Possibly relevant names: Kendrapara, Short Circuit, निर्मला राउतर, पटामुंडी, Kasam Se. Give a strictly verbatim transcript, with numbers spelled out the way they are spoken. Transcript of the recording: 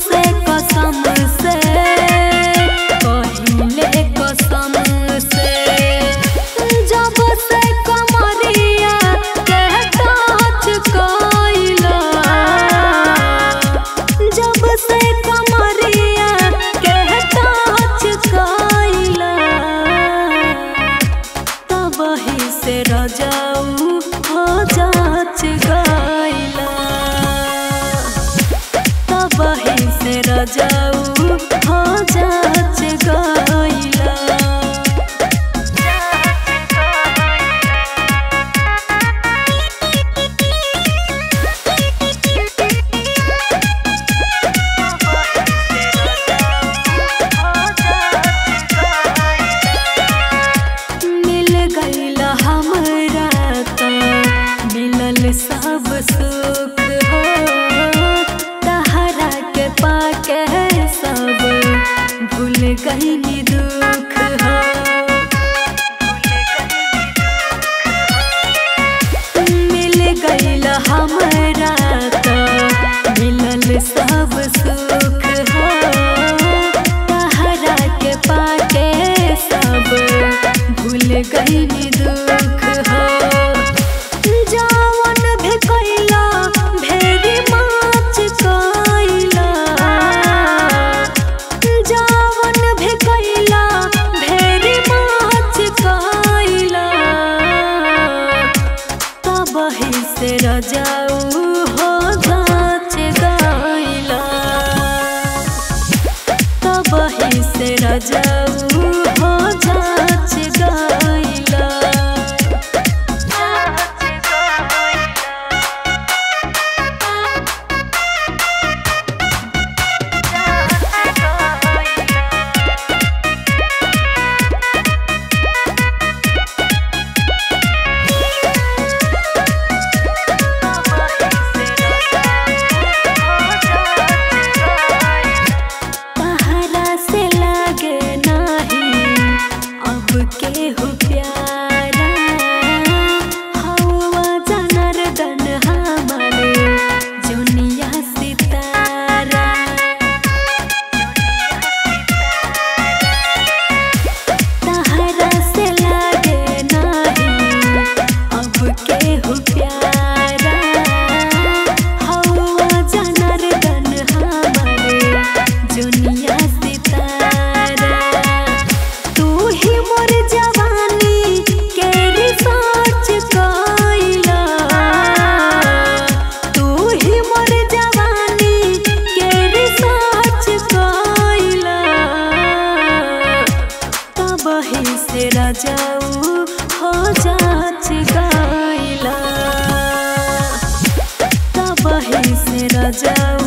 से कसम से, पहले कसम से, जब से कमरिया के टच कइला, जब से कमरिया के टच कइला, तब ही से रजाऊ हो जाच गइला, तब ही से रजाऊ हो जाच गइला। सब सुख हो तहरा के पाके, सब भूल गई दुख हो। मिल गईल हमरा तो मिलल सब सुख हो तहरा के पाके, सब भूल गई दुख हो। रजाऊ हो जाच गइला, तब ही से रजाऊ हो जाच गइला। रजाऊ हो जाच गइला, तब ही से रजाऊ।